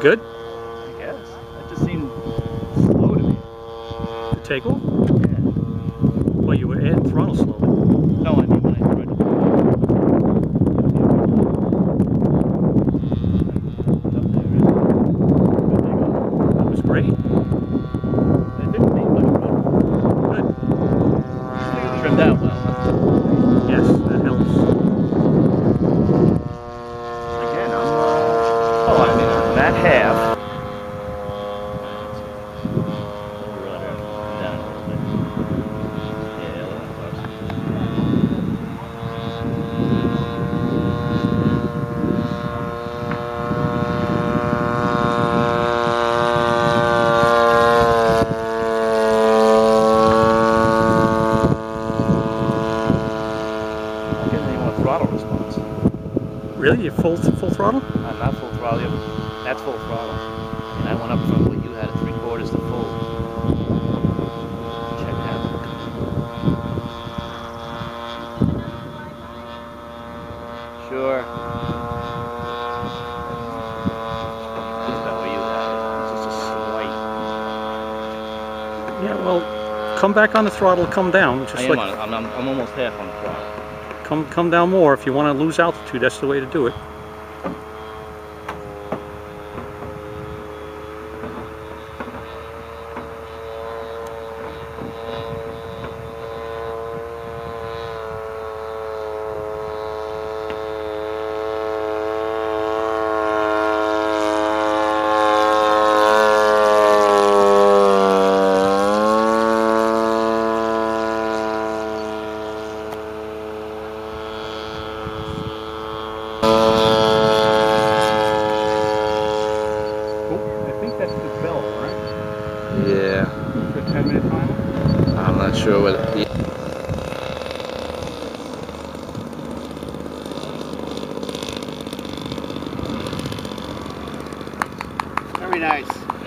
Good? I guess. That just seemed slow to me. The takeoff? Yeah. Well, you were adding throttle slowly. No, I mean when I tried to pull. That was great. That didn't need much run. Good. Trimmed out well. Yes, that helps. That half. I'm not getting any more throttle response. Really? You're full throttle? I'm not full throttle. That's full throttle. I mean, I went up from what you had at 3/4 to full. Check it out. Sure. Just about where you had it. It's just a slight. Yeah, well, come back on the throttle, come down. Just I'm almost half on the throttle. Come down more. If you want to lose altitude, that's the way to do it. Yeah. For a 10-minute timer? I'm not sure what it is. Very nice.